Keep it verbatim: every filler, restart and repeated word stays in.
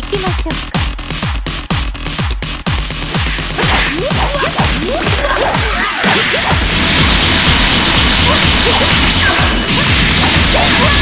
行きましょうか。